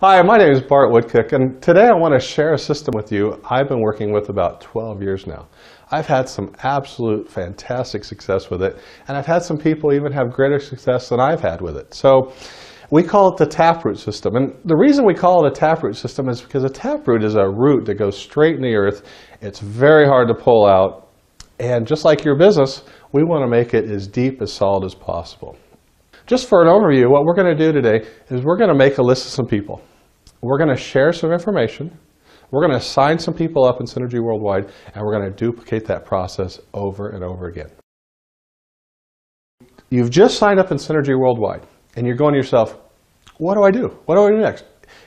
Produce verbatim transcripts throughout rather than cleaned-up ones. Hi, my name is Bart Woodcook, and today I want to share a system with you I've been working with about twelve years now. I've had some absolute fantastic success with it, and I've had some people even have greater success than I've had with it. So we call it the taproot system, and the reason we call it a taproot system is because a taproot is a root that goes straight in the earth. It's very hard to pull out, and just like your business, we want to make it as deep, as solid as possible. Just for an overview, what we're going to do today is we're going to make a list of some people. We're going to share some information. We're going to sign some people up in Synergy Worldwide, and we're going to duplicate that process over and over again. You've just signed up in Synergy Worldwide, and you're going to yourself, what do I do? What do I do next?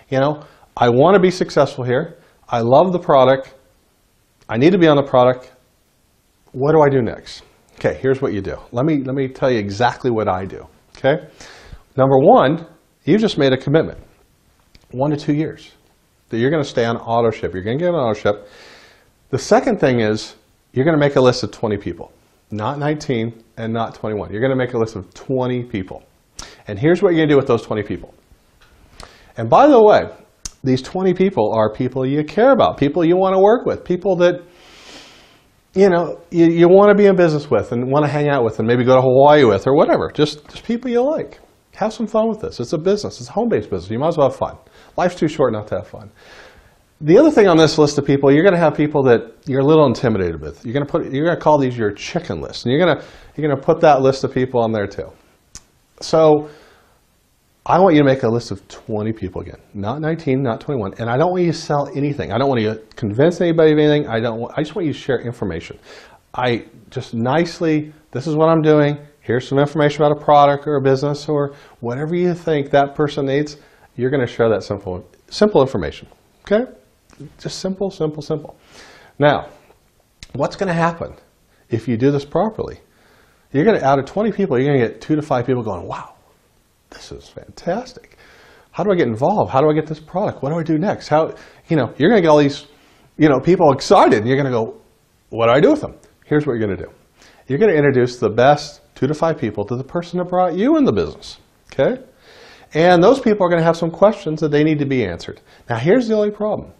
You know, I want to be successful here. I love the product. I need to be on the product. What do I do next? Okay, here's what you do. Let me, let me tell you exactly what I do. Okay, number one, you just made a commitment, one to two years, that you're going to stay on auto ship. You're going to get on auto ship. The second thing is you're going to make a list of twenty people, not nineteen and not twenty-one. You're going to make a list of twenty people. And here's what you're going to do with those twenty people. And by the way, these twenty people are people you care about, people you want to work with, people that you know, you, you want to be in business with and want to hang out with and maybe go to Hawaii with or whatever. Just, just people you like. Have some fun with this. It's a business. It's a home-based business. You might as well have fun. Life's too short not to have fun. The other thing on this list of people, you're going to have people that you're a little intimidated with. You're going to put, you're going to call these your chicken list. And you're going to, you're going to put that list of people on there too. So I want you to make a list of twenty people again, not nineteen, not twenty-one, and I don't want you to sell anything. I don't want you to convince anybody of anything. I don't want, I just want you to share information. I just nicely, this is what I'm doing. Here's some information about a product or a business or whatever you think that person needs. You're going to share that simple, simple information. Okay? Just simple, simple, simple. Now, what's going to happen if you do this properly? You're going to, out of twenty people, you're going to get two to five people going, wow. This is fantastic. How do I get involved? How do I get this product? What do I do next? How, you know, you're going to get all these, you know, people excited, and you're going to go, what do I do with them? Here's what you're going to do. You're going to introduce the best two to five people to the person that brought you in the business, okay? And those people are going to have some questions that they need to be answered. Now, here's the only problem.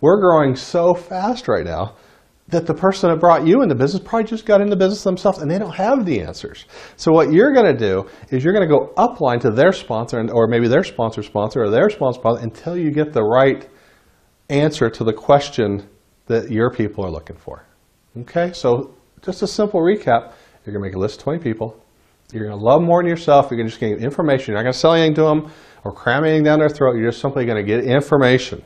We're growing so fast right now that the person that brought you in the business probably just got into business themselves and they don't have the answers. So what you're going to do is you're going to go upline to their sponsor and, or maybe their sponsor sponsor or their sponsor sponsor until you get the right answer to the question that your people are looking for. Okay, so just a simple recap. You're going to make a list of twenty people. You're going to love more than yourself. You're just going to get information. You're not going to sell anything to them or cram anything down their throat. You're just simply going to get information.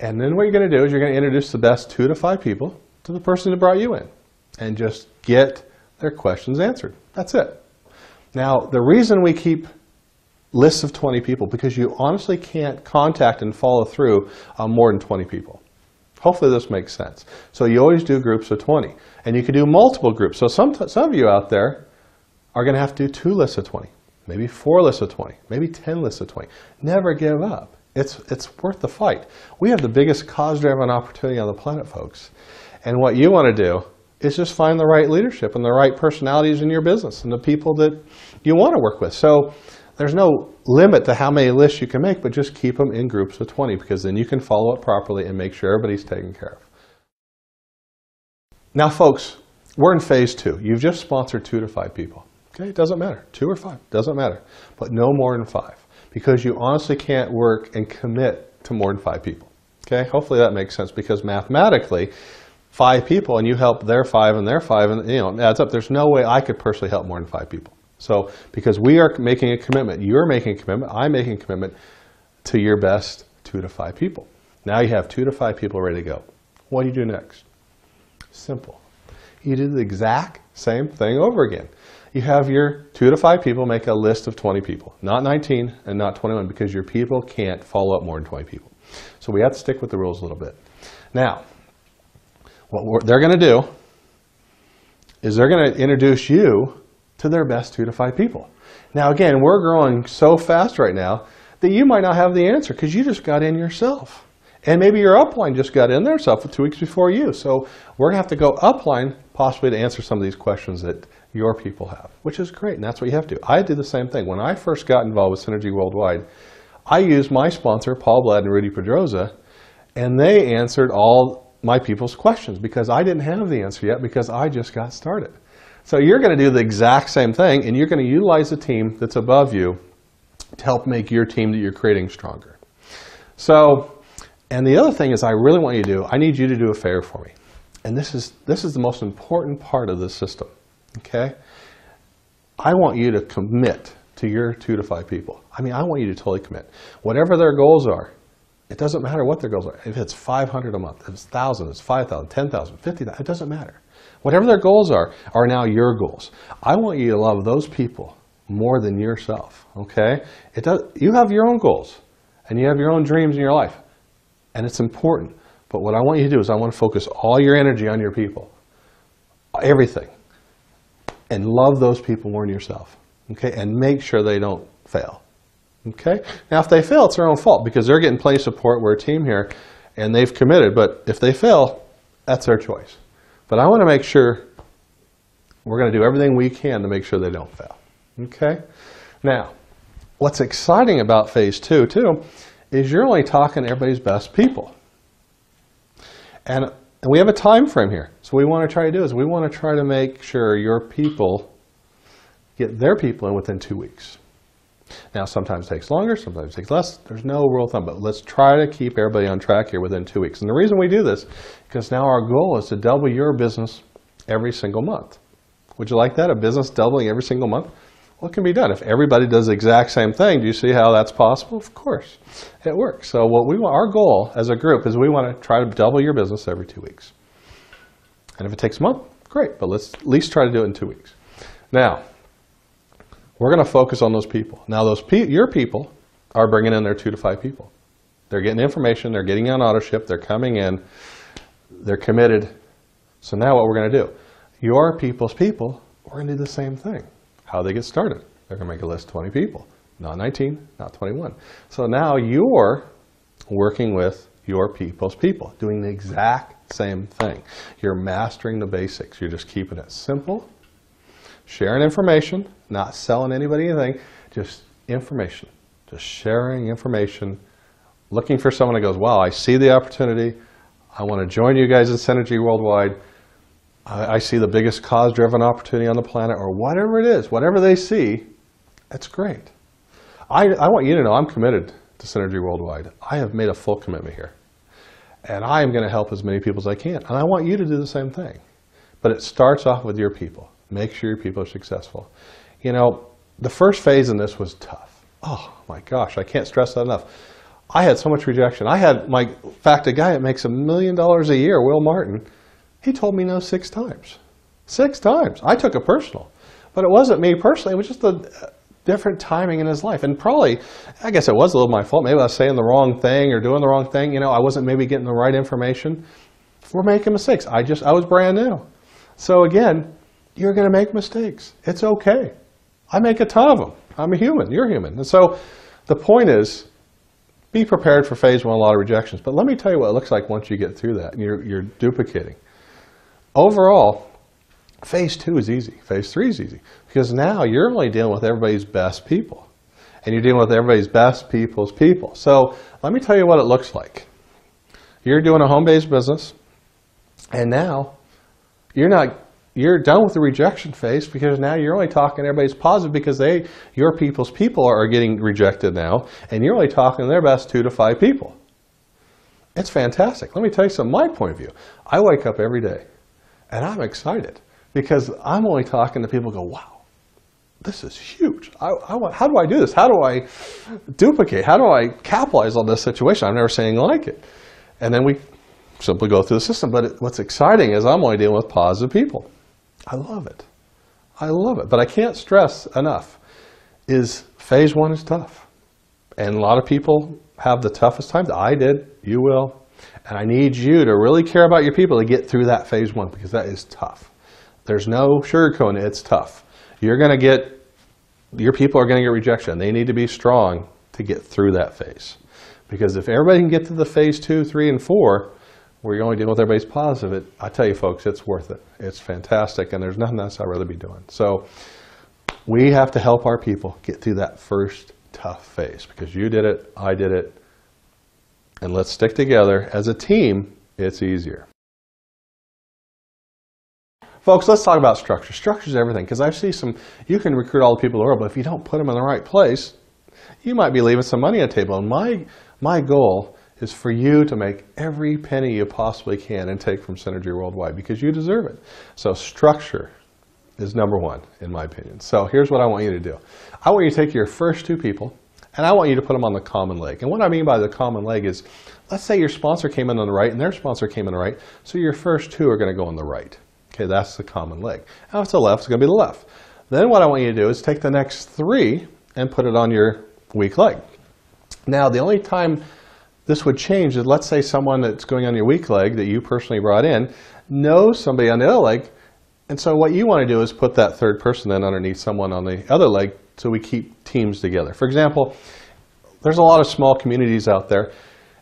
And then what you're going to do is you're going to introduce the best two to five people to the person that brought you in and just get their questions answered. That's it. Now, the reason we keep lists of twenty people, because you honestly can't contact and follow through on more than twenty people. Hopefully this makes sense. So you always do groups of twenty, and you can do multiple groups. So some, some of you out there are going to have to do two lists of twenty, maybe four lists of twenty, maybe ten lists of twenty. Never give up. It's, it's worth the fight. We have the biggest cause-driven opportunity on the planet, folks. And what you want to do is just find the right leadership and the right personalities in your business and the people that you want to work with. So there's no limit to how many lists you can make, but just keep them in groups of twenty, because then you can follow it properly and make sure everybody's taken care of. Now, folks, we're in phase two. You've just sponsored two to five people. Okay, it doesn't matter. Two or five, doesn't matter. But no more than five, because you honestly can't work and commit to more than five people. Okay, hopefully that makes sense, because mathematically, five people and you help their five and their five, and you know, it adds up. There's no way I could personally help more than five people. So because we are making a commitment, you're making a commitment, I'm making a commitment to your best two to five people. Now you have two to five people ready to go. What do you do next? Simple. You do the exact same thing over again. You have your two to five people make a list of twenty people, not nineteen and not twenty-one, because your people can't follow up more than twenty people. So we have to stick with the rules a little bit. Now, what we're, they're going to do is they're going to introduce you to their best two to five people. Now, again, we're growing so fast right now that you might not have the answer, because you just got in yourself. And maybe your upline just got in their self two weeks before you. So we're going to have to go upline possibly to answer some of these questions that your people have, which is great. And that's what you have to do. I did the same thing. When I first got involved with Synergy Worldwide, I used my sponsor, Paul Blatt and Rudy Pedroza, and they answered all my people's questions because I didn't have the answer yet because I just got started. So you're going to do the exact same thing, and you're going to utilize the team that's above you to help make your team that you're creating stronger. So, and the other thing is I really want you to do, I need you to do a favor for me. And this is, this is the most important part of the system, okay? I want you to commit to your two to five people. I mean, I want you to totally commit. Whatever their goals are, it doesn't matter what their goals are. If it's five hundred a month, if it's one thousand, it's five thousand, ten thousand, fifty thousand, it doesn't matter. Whatever their goals are, are now your goals. I want you to love those people more than yourself, okay? It does, you have your own goals, and you have your own dreams in your life, and it's important. But what I want you to do is I want to focus all your energy on your people, everything, and love those people more than yourself, okay? And make sure they don't fail, okay? Now, if they fail, it's their own fault because they're getting play support. We're a team here, and they've committed. But if they fail, that's their choice. But I want to make sure we're going to do everything we can to make sure they don't fail, okay? Now, what's exciting about phase two, too, is you're only talking to everybody's best people. And we have a time frame here. So what we want to try to do is we want to try to make sure your people get their people in within two weeks. Now, sometimes it takes longer, sometimes it takes less. There's no rule of thumb, but let's try to keep everybody on track here within two weeks. And the reason we do this is because now our goal is to double your business every single month. Would you like that? A business doubling every single month? Well, it can be done. If everybody does the exact same thing, do you see how that's possible? Of course, it works. So what we want, our goal as a group is we want to try to double your business every two weeks. And if it takes a month, great, but let's at least try to do it in two weeks. Now, we're going to focus on those people. Now, those pe your people are bringing in their two to five people. They're getting information. They're getting on autoship. They're coming in. They're committed. So now what we're going to do, your people's people, we're going to do the same thing. How they get started. They're going to make a list of twenty people, not nineteen, not twenty-one. So now you're working with your people's people, doing the exact same thing. You're mastering the basics. You're just keeping it simple, sharing information, not selling anybody anything, just information, just sharing information, looking for someone that goes, wow, I see the opportunity. I want to join you guys in Synergy Worldwide. I see the biggest cause-driven opportunity on the planet, or whatever it is, whatever they see, that's great. I, I want you to know I'm committed to Synergy Worldwide. I have made a full commitment here. And I am going to help as many people as I can. And I want you to do the same thing. But it starts off with your people. Make sure your people are successful. You know, the first phase in this was tough. Oh, my gosh, I can't stress that enough. I had so much rejection. I had, my, in fact, a guy that makes a million dollars a year, Will Martin, he told me no six times. Six times. I took it personal. But it wasn't me personally. It was just the different timing in his life. And probably, I guess it was a little my fault. Maybe I was saying the wrong thing or doing the wrong thing. You know, I wasn't maybe getting the right information. We're making mistakes. I just, I was brand new. So again, you're going to make mistakes. It's okay. I make a ton of them. I'm a human. You're human. And so the point is, be prepared for phase one, a lot of rejections. But let me tell you what it looks like once you get through that and you're, you're duplicating. Overall, phase two is easy. Phase three is easy because now you're only dealing with everybody's best people, and you're dealing with everybody's best people's people. So let me tell you what it looks like. You're doing a home-based business, and now you're not you're done with the rejection phase because now you're only talking to everybody's positive because they your people's people are getting rejected now, and you're only talking to their best two to five people. It's fantastic. Let me tell you some my point of view. I wake up every day. And I'm excited because I'm only talking to people who go, wow, this is huge. I, I want, how do I do this? How do I duplicate? How do I capitalize on this situation? I've never seen anything like it. And then we simply go through the system. But it, what's exciting is I'm only dealing with positive people. I love it. I love it. But I can't stress enough is phase one is tough. And a lot of people have the toughest times. I did. You will. And I need you to really care about your people to get through that phase one because that is tough. There's no sugarcoating it. It's tough. You're going to get, your people are going to get rejection. They need to be strong to get through that phase. Because if everybody can get to the phase two, three, and four, where you're only dealing with everybody's positive, it, I tell you folks, it's worth it. It's fantastic. And there's nothing else I'd rather be doing. So we have to help our people get through that first tough phase because you did it, I did it, and let's stick together. As a team, it's easier. Folks, let's talk about structure. Structure is everything, because I see some, you can recruit all the people in the world, but if you don't put them in the right place, you might be leaving some money on the table. And my, my goal is for you to make every penny you possibly can and take from Synergy Worldwide, because you deserve it. So structure is number one, in my opinion. So here's what I want you to do. I want you to take your first two people, and I want you to put them on the common leg. And what I mean by the common leg is, let's say your sponsor came in on the right, and their sponsor came in on the right, so your first two are going to go on the right. Okay, that's the common leg. Now it's the left, it's going to be the left. Then what I want you to do is take the next three and put it on your weak leg. Now the only time this would change is, let's say someone that's going on your weak leg that you personally brought in knows somebody on the other leg, and so what you want to do is put that third person then underneath someone on the other leg, so we keep teams together. For example, there's a lot of small communities out there,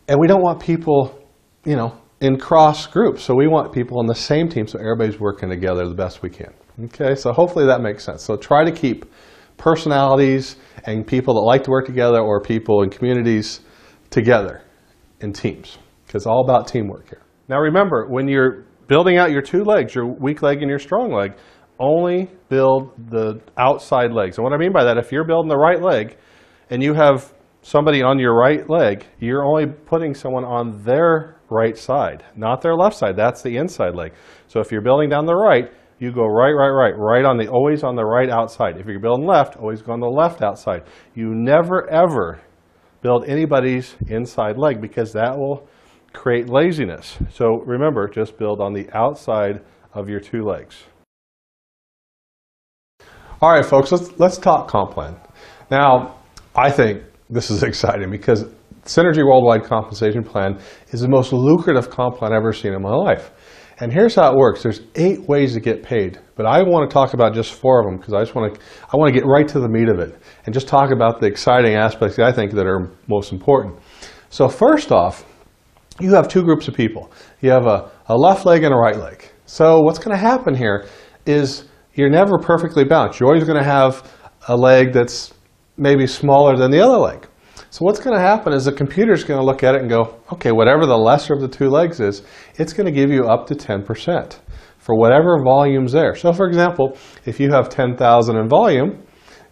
and we don't want people, you know, in cross groups. So we want people on the same team, so everybody's working together the best we can. Okay, so hopefully that makes sense. So try to keep personalities and people that like to work together, or people in communities, together in teams, because it's all about teamwork here. Now remember, when you're building out your two legs, your weak leg and your strong leg, only build the outside legs. And what I mean by that, if you're building the right leg and you have somebody on your right leg, you're only putting someone on their right side, not their left side. That's the inside leg. So if you're building down the right, you go right, right, right, right on the, always on the right outside. If you're building left, always go on the left outside. You never, ever build anybody's inside leg, because that will create laziness. So remember, just build on the outside of your two legs. All right, folks, let's, let's talk comp plan. Now, I think this is exciting, because Synergy Worldwide Compensation Plan is the most lucrative comp plan I've ever seen in my life. And here's how it works. There's eight ways to get paid, but I want to talk about just four of them, because I just want to, I want to get right to the meat of it and just talk about the exciting aspects that I think that are most important. So first off, you have two groups of people. You have a, a left leg and a right leg. So what's going to happen here is you're never perfectly balanced. You're always going to have a leg that's maybe smaller than the other leg. So what's going to happen is the computer's going to look at it and go, okay, whatever the lesser of the two legs is, it's going to give you up to ten percent for whatever volume's there. So for example, if you have ten thousand in volume,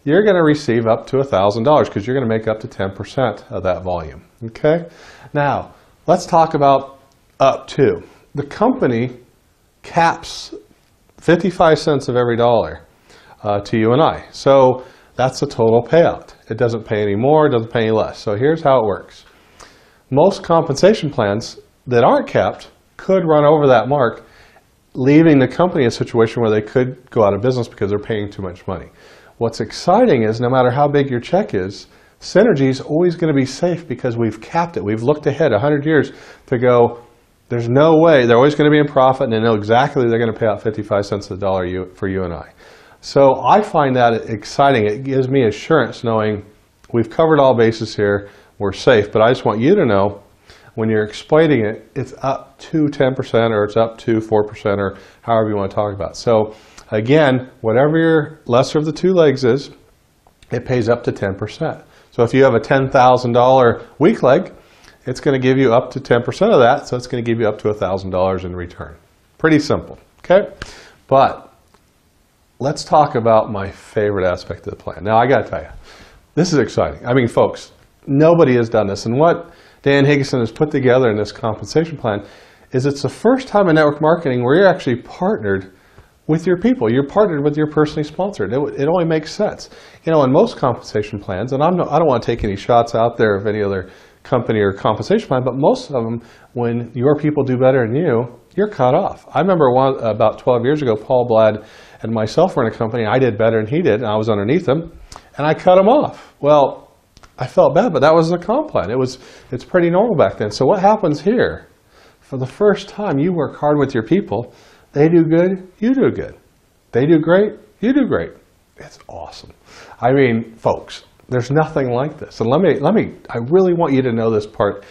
you're going to receive up to one thousand dollars, because you're going to make up to ten percent of that volume. Okay? Now, let's talk about up to. The company caps fifty-five cents of every dollar uh, to you and I. So that's the total payout. It doesn't pay any more, it doesn't pay any less. So here's how it works. Most compensation plans that aren't capped could run over that mark, leaving the company in a situation where they could go out of business because they're paying too much money. What's exciting is, no matter how big your check is, Synergy is always going to be safe, because we've capped it. We've looked ahead one hundred years to go, there's no way, they're always going to be in profit, and they know exactly they're going to pay out fifty-five cents a dollar for you and I. So I find that exciting. It gives me assurance knowing we've covered all bases here, we're safe. But I just want you to know, when you're explaining it, it's up to ten percent, or it's up to four percent, or however you want to talk about it. So again, whatever your lesser of the two legs is, it pays up to ten percent. So if you have a ten thousand dollar weak leg, it's going to give you up to ten percent of that. So it's going to give you up to one thousand dollars in return. Pretty simple. Okay? But let's talk about my favorite aspect of the plan. Now, I got to tell you, this is exciting. I mean, folks, nobody has done this. And what Dan Higginson has put together in this compensation plan is, it's the first time in network marketing where you're actually partnered with your people. You're partnered with your personally sponsored. It, it only makes sense. You know, in most compensation plans, and I'm no, I don't want to take any shots out there of any other company or compensation plan, but most of them, when your people do better than you, you're cut off. I remember one, about twelve years ago, Paul Blad and myself were in a company. I did better than he did, and I was underneath him, and I cut him off. Well, I felt bad, but that was a comp plan. It was, it's pretty normal back then. So what happens here? For the first time, you work hard with your people. They do good, you do good. They do great, you do great. It's awesome. I mean, folks, there's nothing like this. And let me, let me, I really want you to know this part.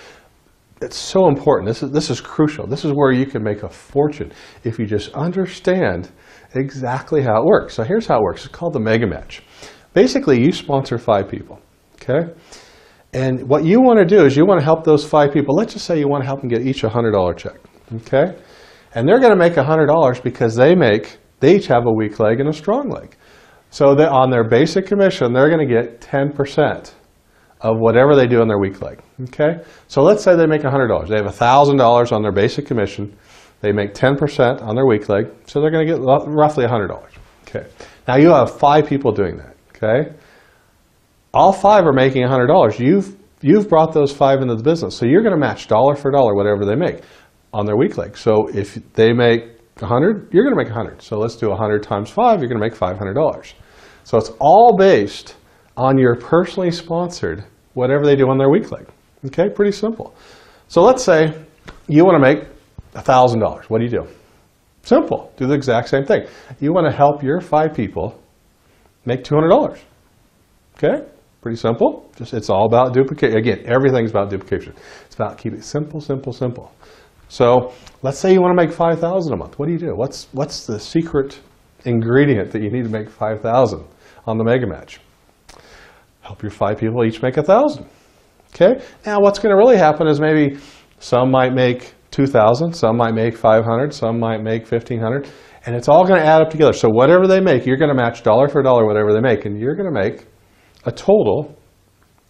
It's so important. This is, this is crucial. This is where you can make a fortune if you just understand exactly how it works. So here's how it works. It's called the mega match. Basically, you sponsor five people. Okay? And what you want to do is you want to help those five people. Let's just say you want to help them get each a one hundred dollar check. Okay? And they're going to make one hundred dollars because they make, they each have a weak leg and a strong leg. So that on their basic commission, they're going to get ten percent of whatever they do on their weak leg. Okay? So let's say they make one hundred dollars. They have one thousand dollars on their basic commission. They make ten percent on their weak leg, so they're going to get roughly one hundred dollars. Okay. Now you have five people doing that. Okay. All five are making one hundred dollars. You've, you've brought those five into the business, so you're going to match dollar for dollar whatever they make on their weak leg. So if they make one hundred, you're going to make one hundred. So let's do one hundred times five, you're going to make five hundred dollars. So it's all based on your personally sponsored whatever they do on their weak leg. Okay, pretty simple. So let's say you want to make one thousand dollars. What do you do? Simple. Do the exact same thing. You want to help your five people make two hundred dollars. Okay? Pretty simple. Just, it's all about duplication. Again, everything's about duplication. It's about keep it simple, simple, simple. So let's say you want to make five thousand dollars a month. What do you do? What's, what's the secret ingredient that you need to make five thousand dollars on the Mega Match? Help your five people each make one thousand dollars. Okay? Now what's going to really happen is maybe some might make two thousand, some might make five hundred, some might make fifteen hundred, and it's all going to add up together. So whatever they make, you're going to match dollar for dollar whatever they make, and you're going to make a total,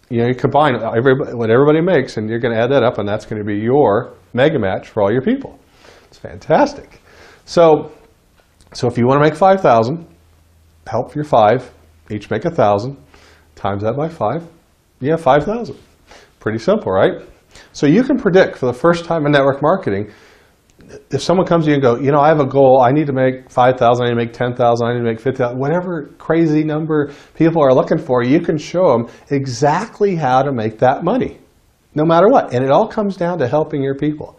you know, you combine everybody, what everybody makes, and you're going to add that up, and that's going to be your Mega Match for all your people. It's fantastic. So, so if you want to make five thousand, help your five, each make one thousand, times that by five, you have five thousand. Pretty simple, right? So you can predict for the first time in network marketing, if someone comes to you and go, you know, I have a goal, I need to make five thousand, I need to make ten thousand, I need to make fifty thousand, whatever crazy number people are looking for, you can show them exactly how to make that money, no matter what. And it all comes down to helping your people.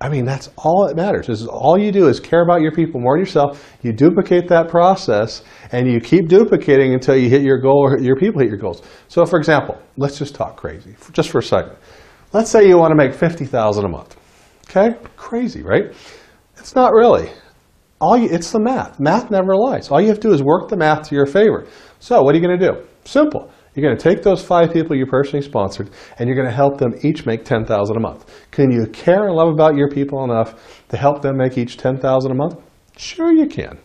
I mean, that's all that matters. This is all you do is care about your people more than yourself. You duplicate that process, and you keep duplicating until you hit your goal or your people hit your goals. So for example, let's just talk crazy, just for a second. Let's say you want to make fifty thousand dollars a month. Okay? Crazy, right? It's not really. All you, it's the math. Math never lies. All you have to do is work the math to your favor. So what are you going to do? Simple. You're going to take those five people you personally sponsored, and you're going to help them each make ten thousand dollars a month. Can you care and love about your people enough to help them make each ten thousand dollars a month? Sure you can.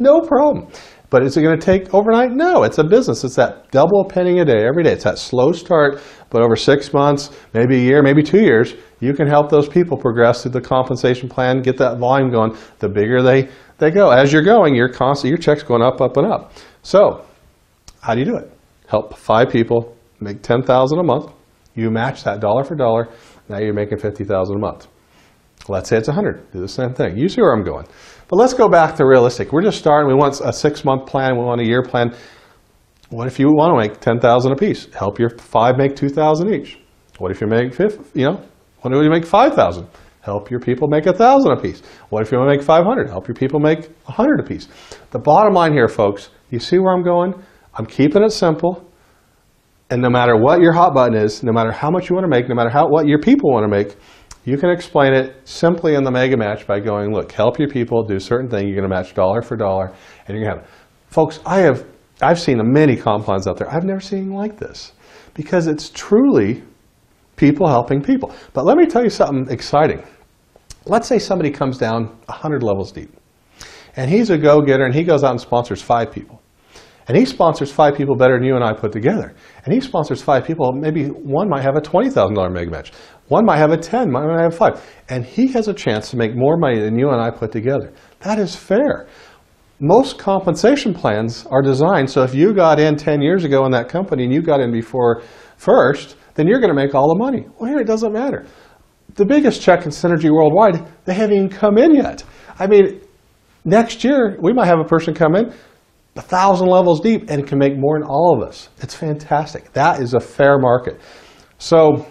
No problem. But is it going to take overnight? No, it's a business. It's that double penny a day every day. It's that slow start, but over six months, maybe a year, maybe two years, you can help those people progress through the compensation plan, get that volume going. The bigger they, they go. As you're going, you're constant, your check's going up, up, and up. So how do you do it? Help five people make ten thousand dollars a month. You match that dollar for dollar. Now you're making fifty thousand dollars a month. Let's say it's one hundred. Do the same thing. You see where I'm going. But let's go back to realistic. We're just starting. We want a six-month plan. We want a year plan. What if you want to make ten thousand dollars a piece? Help your five make two thousand dollars each. What if you make, you know, what if you make five thousand dollars? Help your people make one thousand dollars a piece. What if you want to make five hundred dollars? Help your people make one hundred dollars a piece. The bottom line here, folks, you see where I'm going? I'm keeping it simple. And no matter what your hot button is, no matter how much you want to make, no matter how, what your people want to make, you can explain it simply in the Mega Match by going, look, help your people do a certain thing. You're going to match dollar for dollar, and you're going to have it. Folks, I have, I've seen many compounds out there. I've never seen anything like this because it's truly people helping people. But let me tell you something exciting. Let's say somebody comes down one hundred levels deep, and he's a go-getter, and he goes out and sponsors five people. And he sponsors five people better than you and I put together. And he sponsors five people. Maybe one might have a twenty thousand dollar Mega Match. One might have a ten, one might have five. And he has a chance to make more money than you and I put together. That is fair. Most compensation plans are designed so if you got in ten years ago in that company and you got in before first, then you're going to make all the money. Well, here it doesn't matter. The biggest check in Synergy Worldwide, they haven't even come in yet. I mean, next year, we might have a person come in a thousand levels deep and can make more than all of us. It's fantastic. That is a fair market. So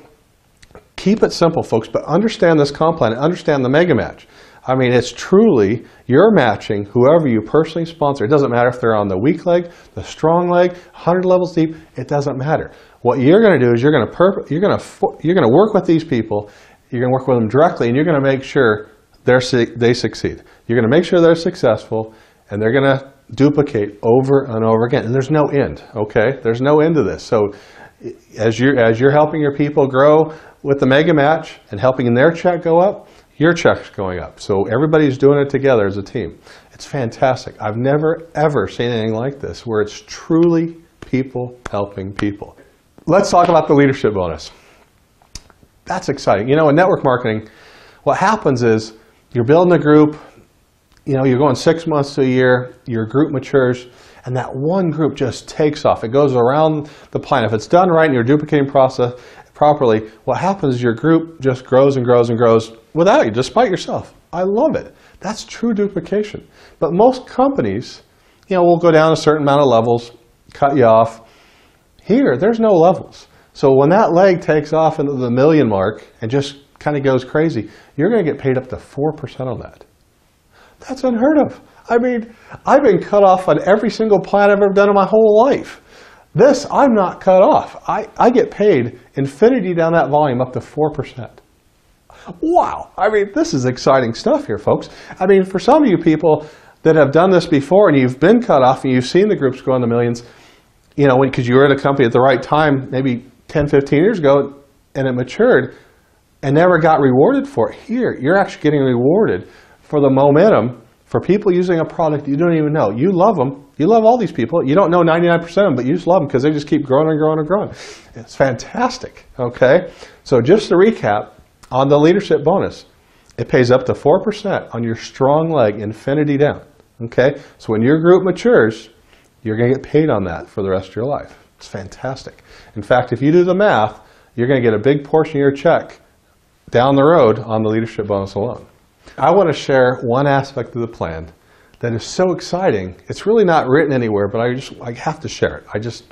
keep it simple, folks, but understand this comp plan and understand the Mega Match. I mean, it's truly, you're matching whoever you personally sponsor. It doesn't matter if they're on the weak leg, the strong leg, one hundred levels deep, it doesn't matter. What you're going to do is you're going to you're going to you're going to work with these people, you're going to work with them directly, and you're going to make sure they're su they succeed. You're going to make sure they're successful, and they're going to duplicate over and over again. And there's no end, okay? There's no end to this. So as you're, as you're helping your people grow with the mega match and helping their check go up, your check's going up. So everybody's doing it together as a team. It's fantastic. I've never, ever seen anything like this where it's truly people helping people. Let's talk about the leadership bonus. That's exciting. You know, in network marketing, what happens is you're building a group, you know, you're going six months to a year, your group matures, and that one group just takes off. It goes around the planet. If it's done right and you're duplicating process properly, what happens is your group just grows and grows and grows without you, despite yourself. I love it. That's true duplication. But most companies, you know, will go down a certain amount of levels, cut you off. Here, there's no levels. So when that leg takes off into the million mark and just kind of goes crazy, you're going to get paid up to four percent on that. That's unheard of. I mean, I've been cut off on every single plan I've ever done in my whole life. This, I'm not cut off. I, I get paid infinity down that volume up to four percent. Wow. I mean, this is exciting stuff here, folks. I mean, for some of you people that have done this before and you've been cut off and you've seen the groups go into millions, you know, because you were at a company at the right time, maybe ten, fifteen years ago, and it matured and never got rewarded for it. Here, you're actually getting rewarded for the momentum, for people using a product you don't even know. You love them. You love all these people. You don't know ninety-nine percent of them, but you just love them because they just keep growing and growing and growing. It's fantastic, okay? So just to recap on the leadership bonus, it pays up to four percent on your strong leg, infinity down, okay? So when your group matures, you're going to get paid on that for the rest of your life. It's fantastic. In fact, if you do the math, you're going to get a big portion of your check down the road on the leadership bonus alone. I want to share one aspect of the plan that is so exciting. It's really not written anywhere, but I just I have to share it. I just,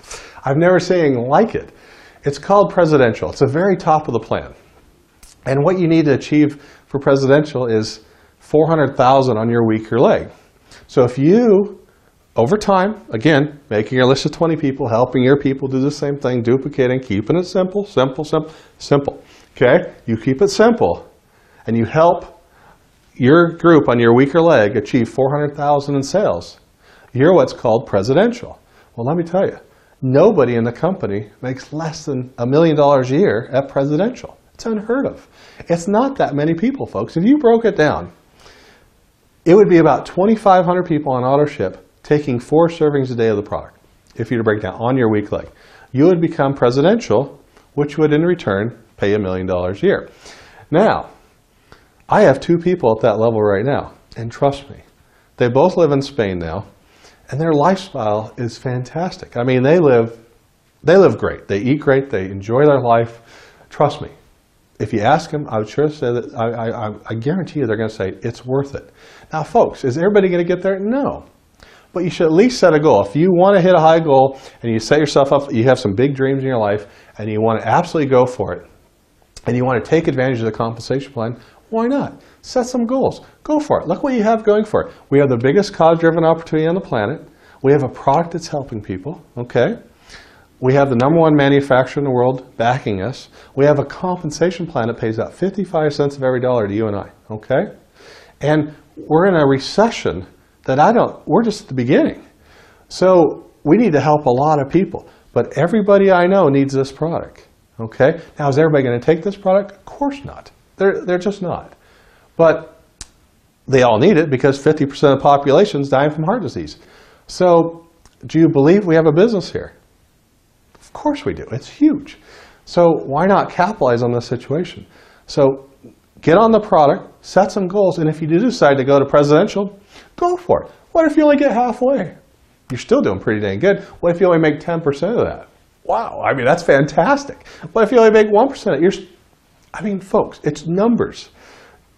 I've never seen anything like it. It's called presidential. It's the very top of the plan. And what you need to achieve for presidential is four hundred thousand on your weaker leg. So if you, over time, again, making your list of twenty people, helping your people do the same thing, duplicating, keeping it simple, simple, simple, simple, okay? You keep it simple and you help your group on your weaker leg achieve four hundred thousand in sales. You're what's called presidential. Well, let me tell you, nobody in the company makes less than a million dollars a year at presidential. It's unheard of. It's not that many people, folks. If you broke it down, it would be about twenty-five hundred people on AutoShip taking four servings a day of the product. If you were to break down on your weak leg, you would become presidential, which would in return pay a million dollars a year. Now, I have two people at that level right now, and trust me, they both live in Spain now, and their lifestyle is fantastic. I mean, they live, they live great. They eat great. They enjoy their life. Trust me, if you ask them, I would sure say that I, I, I guarantee you they're going to say it's worth it. Now, folks, is everybody going to get there? No, but you should at least set a goal. If you want to hit a high goal and you set yourself up, you have some big dreams in your life, and you want to absolutely go for it, and you want to take advantage of the compensation plan. Why not? Set some goals. Go for it. Look what you have going for it. We have the biggest cause-driven opportunity on the planet. We have a product that's helping people, okay? We have the number one manufacturer in the world backing us. We have a compensation plan that pays out fifty-five cents of every dollar to you and I, okay? And we're in a recession that I don't, we're just at the beginning. So we need to help a lot of people, but everybody I know needs this product, okay? Now, is everybody going to take this product? Of course not. They're, they're just not. But they all need it because fifty percent of the population is dying from heart disease. So do you believe we have a business here? Of course we do. It's huge. So why not capitalize on this situation? So get on the product, set some goals, and if you do decide to go to presidential, go for it. What if you only get halfway? You're still doing pretty dang good. What if you only make ten percent of that? Wow, I mean, that's fantastic. What if you only make one percent of it? You're, I mean, folks, it's numbers.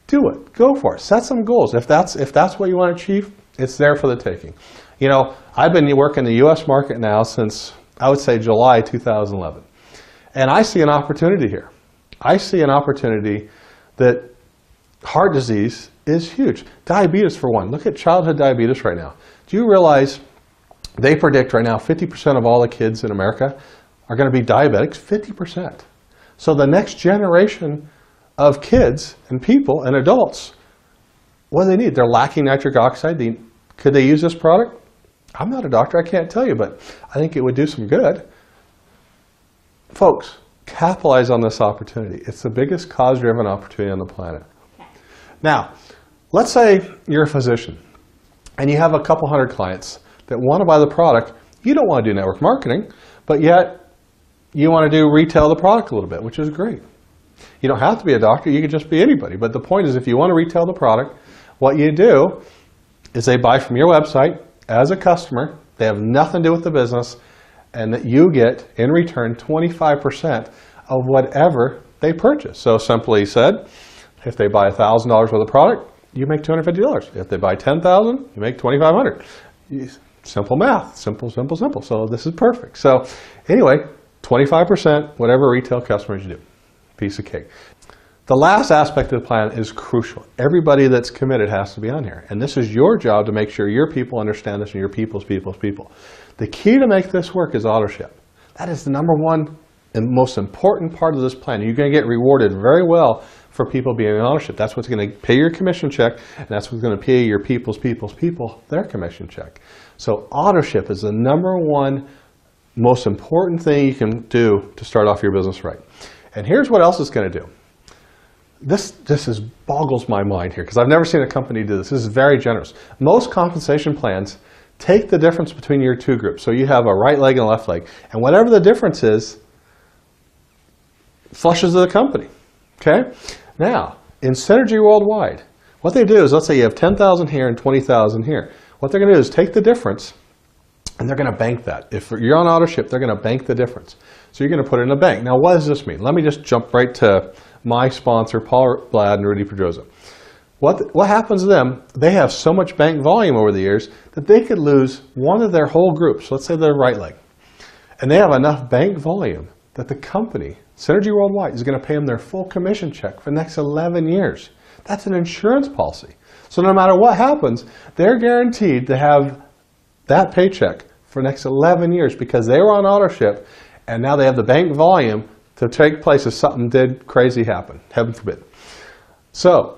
Do it. Go for it. Set some goals. If that's, if that's what you want to achieve, it's there for the taking. You know, I've been working the U S market now since, I would say, July two thousand eleven. And I see an opportunity here. I see an opportunity that heart disease is huge. Diabetes, for one. Look at childhood diabetes right now. Do you realize they predict right now fifty percent of all the kids in America are going to be diabetics? fifty percent. So the next generation of kids and people and adults, what do they need? They're lacking nitric oxide. They, could they use this product? I'm not a doctor. I can't tell you, but I think it would do some good. folks, capitalize on this opportunity. It's the biggest cause-driven opportunity on the planet. Now, let's say you're a physician and you have a couple hundred clients that want to buy the product. You don't want to do network marketing, but yet you want to do retail the product a little bit, which is great. You don't have to be a doctor. You could just be anybody. But the point is, if you want to retail the product, what you do is they buy from your website as a customer. They have nothing to do with the business, and that you get, in return, twenty-five percent of whatever they purchase. So simply said, if they buy one thousand dollars worth of product, you make two hundred fifty dollars. If they buy ten thousand dollars, you make two thousand five hundred dollars. Simple math. Simple, simple, simple. So this is perfect. So anyway, twenty-five percent, whatever retail customers you do. Piece of cake. The last aspect of the plan is crucial. Everybody that's committed has to be on here. And this is your job to make sure your people understand this and your people's people's people. The key to make this work is authorship. That is the number one and most important part of this plan. You're going to get rewarded very well for people being in authorship. That's what's going to pay your commission check, and that's what's going to pay your people's people's people their commission check. So authorship is the number one most important thing you can do to start off your business right. And here's what else it's going to do. This, this is, boggles my mind here, because I've never seen a company do this. This is very generous. Most compensation plans take the difference between your two groups. So you have a right leg and a left leg. And whatever the difference is, flushes to the company. Okay? Now, in Synergy Worldwide, what they do is, let's say you have ten thousand here and twenty thousand here. What they're going to do is take the difference, and they're going to bank that. If you're on authorship, they're going to bank the difference. So you're going to put it in a bank. Now, what does this mean? Let me just jump right to my sponsor, Paul Blatt and Rudy Pedroza. What, what happens to them, they have so much bank volume over the years that they could lose one of their whole groups, let's say their right leg. And they have enough bank volume that the company, Synergy Worldwide, is going to pay them their full commission check for the next eleven years. That's an insurance policy. So no matter what happens, they're guaranteed to have that paycheck for the next eleven years because they were on authorship and now they have the bank volume to take place if something did crazy happen, heaven forbid. So,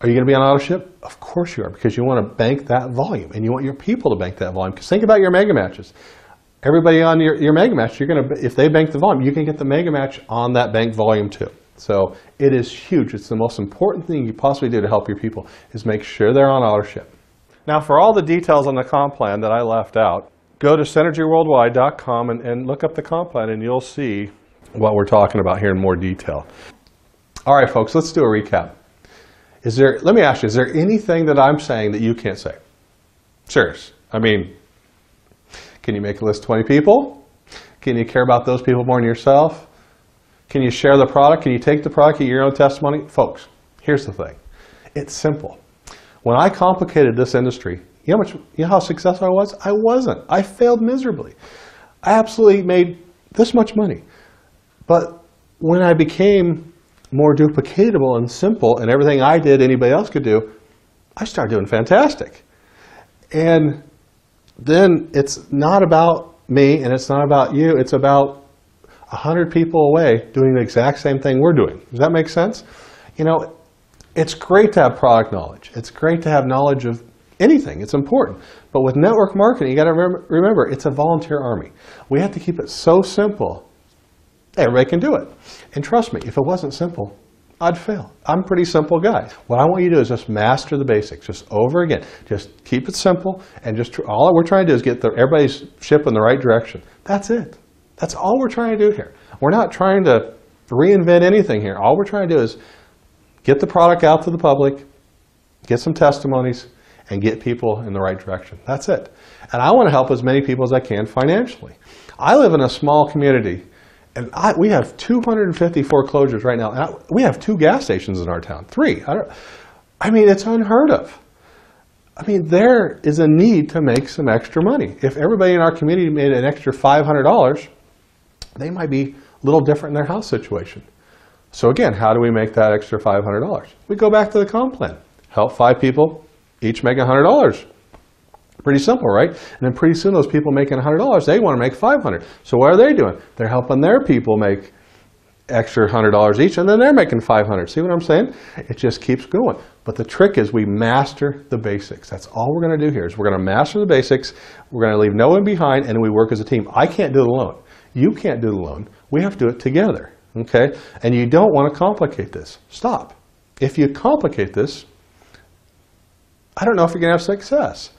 are you going to be on authorship? Of course you are, because you want to bank that volume, and you want your people to bank that volume. Because think about your mega matches. Everybody on your, your mega match, you're going to, if they bank the volume, you can get the mega match on that bank volume too. So it is huge. It's the most important thing you possibly do to help your people is make sure they're on authorship. Now, for all the details on the comp plan that I left out, go to synergy worldwide dot com and, and look up the comp plan, and you'll see what we're talking about here in more detail. All right, folks, let's do a recap. Is there, let me ask you, is there anything that I'm saying that you can't say? Serious. I mean, can you make a list of twenty people? Can you care about those people more than yourself? Can you share the product? Can you take the product and your own testimony? Folks, here's the thing. It's simple. When I complicated this industry, you know, how much, you know how successful I was? I wasn't. I failed miserably. I absolutely made this much money. But when I became more duplicatable and simple, and everything I did anybody else could do, I started doing fantastic. And then it's not about me, and it's not about you. It's about one hundred people away doing the exact same thing we're doing. Does that make sense? You know, it's great to have product knowledge. It's great to have knowledge of anything. It's important. But with network marketing, you got to remember, remember, it's a volunteer army. We have to keep it so simple. Everybody can do it. And trust me, if it wasn't simple, I'd fail. I'm a pretty simple guy. What I want you to do is just master the basics, just over again. Just keep it simple, and just all we're trying to do is get the, everybody's ship in the right direction. That's it. That's all we're trying to do here. We're not trying to reinvent anything here. All we're trying to do is get the product out to the public, get some testimonies, and get people in the right direction. That's it. And I want to help as many people as I can financially. I live in a small community. And I, we have two hundred fifty foreclosures right now. And I, we have two gas stations in our town, three. I, don't, I mean, it's unheard of. I mean, there is a need to make some extra money. If everybody in our community made an extra five hundred dollars, they might be a little different in their house situation. So again, how do we make that extra five hundred dollars? We go back to the comp plan. Help five people, each make one hundred dollars. Pretty simple, right? And then pretty soon those people making one hundred dollars, they want to make five hundred dollars. So what are they doing? They're helping their people make extra one hundred dollars each, and then they're making five hundred dollars. See what I'm saying? It just keeps going. But the trick is we master the basics. That's all we're going to do here is we're going to master the basics. We're going to leave no one behind, and we work as a team. I can't do the loan. You can't do the loan. We have to do it together, okay? And you don't want to complicate this. Stop. If you complicate this, I don't know if you're going to have success.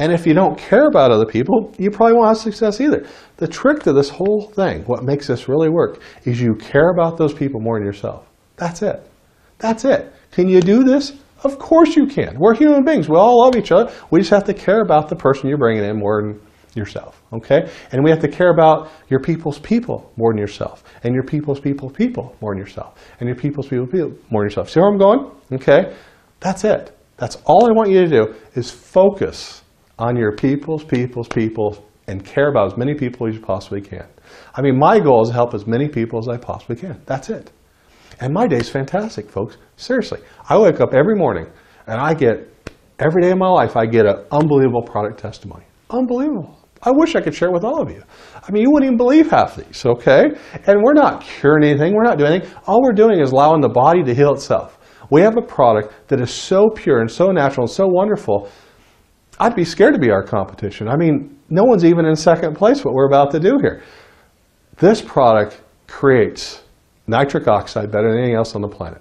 And if you don't care about other people, you probably won't have success either. The trick to this whole thing, what makes this really work, is you care about those people more than yourself. That's it. That's it. Can you do this? Of course you can. We're human beings. We all love each other. We just have to care about the person you're bringing in more than yourself, okay? And we have to care about your people's people more than yourself, and your people's people's people more than yourself, and your people's people's people more than yourself. See where I'm going? Okay? That's it. That's all I want you to do is focus on your people's people's people's and care about as many people as you possibly can. I mean, my goal is to help as many people as I possibly can. That's it. And my day's fantastic, folks. Seriously. I wake up every morning and I get, every day of my life, I get an unbelievable product testimony. Unbelievable. I wish I could share it with all of you. I mean, you wouldn't even believe half of these, okay? And we're not curing anything. We're not doing anything. All we're doing is allowing the body to heal itself. We have a product that is so pure and so natural and so wonderful, I'd be scared to be our competition. I mean, no one's even in second place what we're about to do here. This product creates nitric oxide better than anything else on the planet.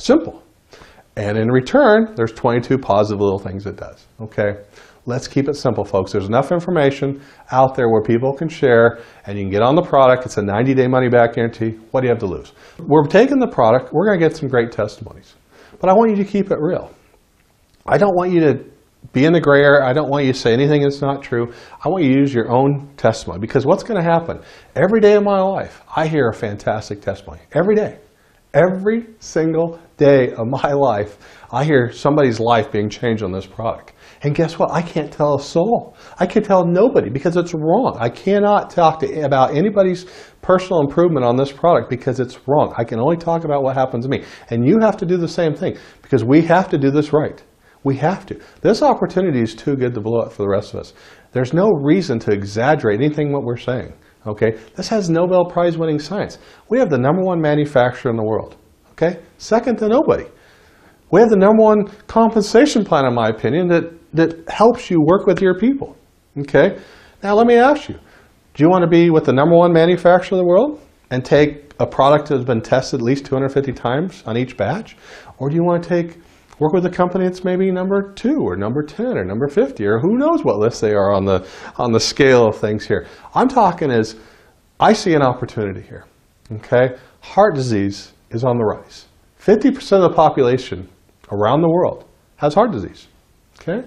Simple. And in return, there's twenty-two positive little things it does, okay? Let's keep it simple, folks. There's enough information out there where people can share, and you can get on the product. It's a ninety-day money-back guarantee. What do you have to lose? We're taking the product. We're going to get some great testimonies. But I want you to keep it real. I don't want you to be in the gray area. I don't want you to say anything that's not true. I want you to use your own testimony, because what's going to happen? Every day of my life, I hear a fantastic testimony. Every day. Every single day of my life, I hear somebody's life being changed on this product. And guess what? I can't tell a soul. I can tell nobody, because it's wrong. I cannot talk to, about anybody's personal improvement on this product, because it's wrong. I can only talk about what happens to me. And you have to do the same thing, because we have to do this right. We have to. This opportunity is too good to blow up for the rest of us. There's no reason to exaggerate anything what we're saying. Okay? This has Nobel Prize winning science. We have the number one manufacturer in the world. Okay? Second to nobody. We have the number one compensation plan, in my opinion, that that helps you work with your people, okay? Now let me ask you, do you want to be with the number one manufacturer in the world and take a product that has been tested at least two hundred fifty times on each batch? Or do you want to take, work with a company that's maybe number two or number ten or number fifty, or who knows what list they are on the, on the scale of things here? I'm talking as, I see an opportunity here, okay? Heart disease is on the rise. fifty percent of the population around the world has heart disease, okay?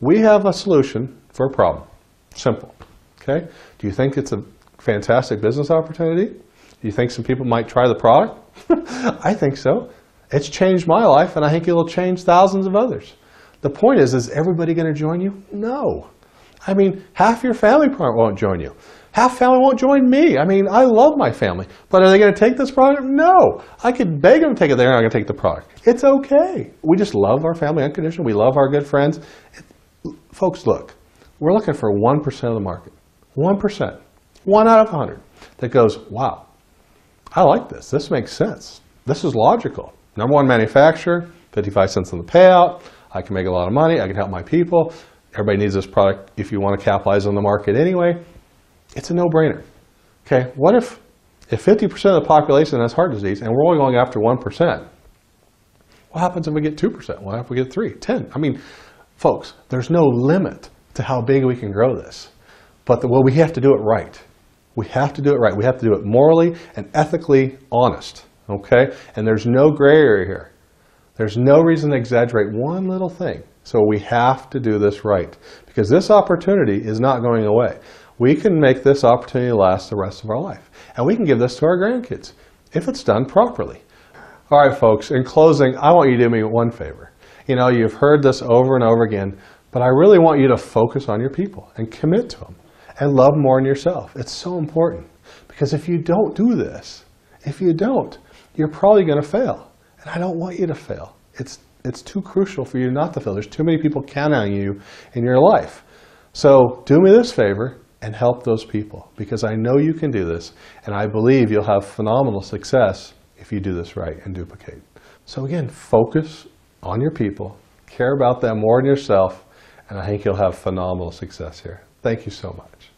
We have a solution for a problem. Simple. Okay? Do you think it's a fantastic business opportunity? Do you think some people might try the product? I think so. It's changed my life, and I think it'll change thousands of others. The point is, is everybody going to join you? No. I mean, half your family probably won't join you. Half family won't join me. I mean, I love my family. But are they going to take this product? No. I could beg them to take it. They're not going to take the product. It's okay. We just love our family unconditionally. We love our good friends. It, Folks, look, we're looking for one percent of the market. one percent. One out of one hundred that goes, wow, I like this. This makes sense. This is logical. Number one manufacturer, fifty-five cents on the payout. I can make a lot of money. I can help my people. Everybody needs this product if you want to capitalize on the market anyway. It's a no-brainer. Okay, what if, if fifty percent of the population has heart disease and we're only going after one percent? What happens if we get two percent? What happens if we get three, ten? I mean, folks, there's no limit to how big we can grow this. But the, well, we have to do it right. We have to do it right. We have to do it morally and ethically honest. Okay? And there's no gray area here. There's no reason to exaggerate one little thing. So we have to do this right. Because this opportunity is not going away. We can make this opportunity last the rest of our life. And we can give this to our grandkids if it's done properly. All right, folks, in closing, I want you to do me one favor. You know, you've heard this over and over again, but I really want you to focus on your people and commit to them and love more than yourself. It's so important, because if you don't do this, if you don't, you're probably going to fail. And I don't want you to fail. It's, it's too crucial for you not to fail. There's too many people counting on you in your life. So do me this favor and help those people, because I know you can do this, and I believe you'll have phenomenal success if you do this right and duplicate. So again, focus on your people, care about them more than yourself, and I think you'll have phenomenal success here. Thank you so much.